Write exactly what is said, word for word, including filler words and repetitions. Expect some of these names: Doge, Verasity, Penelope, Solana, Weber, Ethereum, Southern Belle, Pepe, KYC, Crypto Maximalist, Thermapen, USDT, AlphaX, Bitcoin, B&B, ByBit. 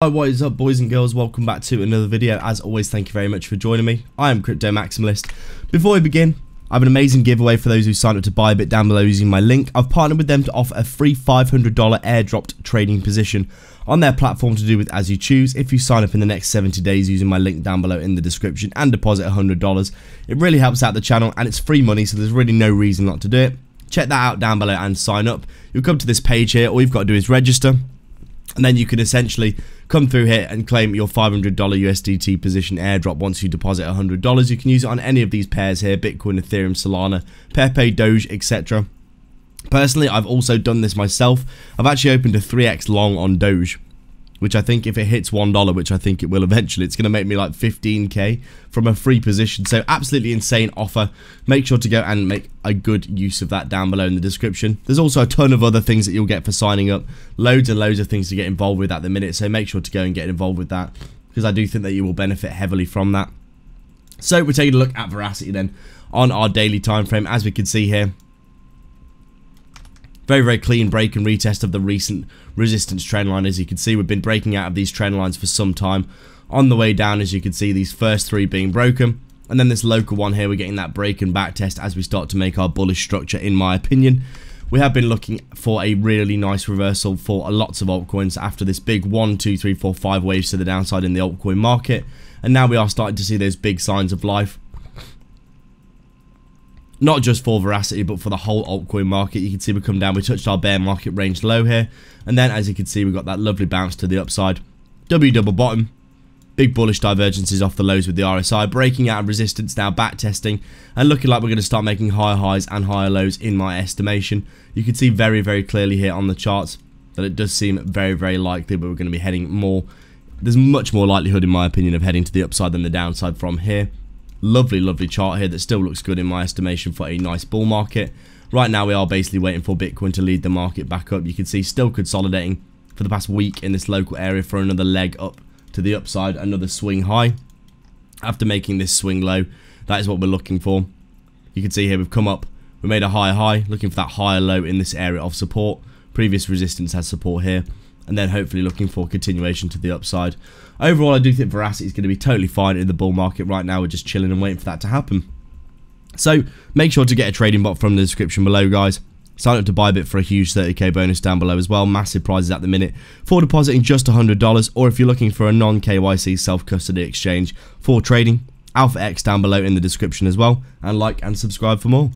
Hi, what is up, boys and girls? Welcome back to another video. As always, thank you very much for joining me. I am Crypto Maximalist. Before we begin, I have an amazing giveaway for those who signed up to ByBit down below using my link. I've partnered with them to offer a free five hundred dollar airdropped trading position on their platform to do with as you choose. If you sign up in the next seventy days using my link down below in the description and deposit one hundred dollars, it really helps out the channel and it's free money, so there's really no reason not to do it. Check that out down below and sign up. You'll come to this page here. All you've got to do is register. And then you can essentially come through here and claim your five hundred dollar U S D T position airdrop. Once you deposit one hundred dollars, you can use it on any of these pairs here: Bitcoin, Ethereum, Solana, Pepe, Doge, et cetera. Personally, I've also done this myself. I've actually opened a three X long on Doge, which I think if it hits one dollar, which I think it will eventually, it's going to make me like fifteen K from a free position. So absolutely insane offer. Make sure to go and make a good use of that down below in the description. There's also a ton of other things that you'll get for signing up. Loads and loads of things to get involved with at the minute. So make sure to go and get involved with that, because I do think that you will benefit heavily from that. So we're taking a look at Verasity then on our daily time frame. As we can see here, very, very clean break and retest of the recent resistance trend line. As you can see, we've been breaking out of these trend lines for some time. On the way down, as you can see, these first three being broken. And then this local one here, we're getting that break and back test as we start to make our bullish structure, in my opinion. We have been looking for a really nice reversal for lots of altcoins after this big one, two, three, four, five waves to the downside in the altcoin market. And now we are starting to see those big signs of life. Not just for Verasity, but for the whole altcoin market. You can see we come down, we touched our bear market range low here. And then, as you can see, we got that lovely bounce to the upside. W double bottom. Big bullish divergences off the lows with the R S I. Breaking out of resistance now, back testing. And looking like we're going to start making higher highs and higher lows, in my estimation. You can see very, very clearly here on the charts that it does seem very, very likely, but we're going to be heading more. There's much more likelihood, in my opinion, of heading to the upside than the downside from here. Lovely, lovely chart here that still looks good in my estimation for a nice bull market. Right now we are basically waiting for Bitcoin to lead the market back up. You can see still consolidating for the past week in this local area for another leg up to the upside, another swing high. After making this swing low, that is what we're looking for. You can see here we've come up, we made a higher high, looking for that higher low in this area of support. Previous resistance has support here. And then hopefully looking for continuation to the upside. Overall, I do think Verasity is going to be totally fine in the bull market. Right now, we're just chilling and waiting for that to happen. So make sure to get a trading bot from the description below, guys. Sign up to ByBit for a huge thirty K bonus down below as well. Massive prizes at the minute for depositing just one hundred dollars, or if you're looking for a non K Y C self-custody exchange for trading, AlphaX down below in the description as well. And like and subscribe for more.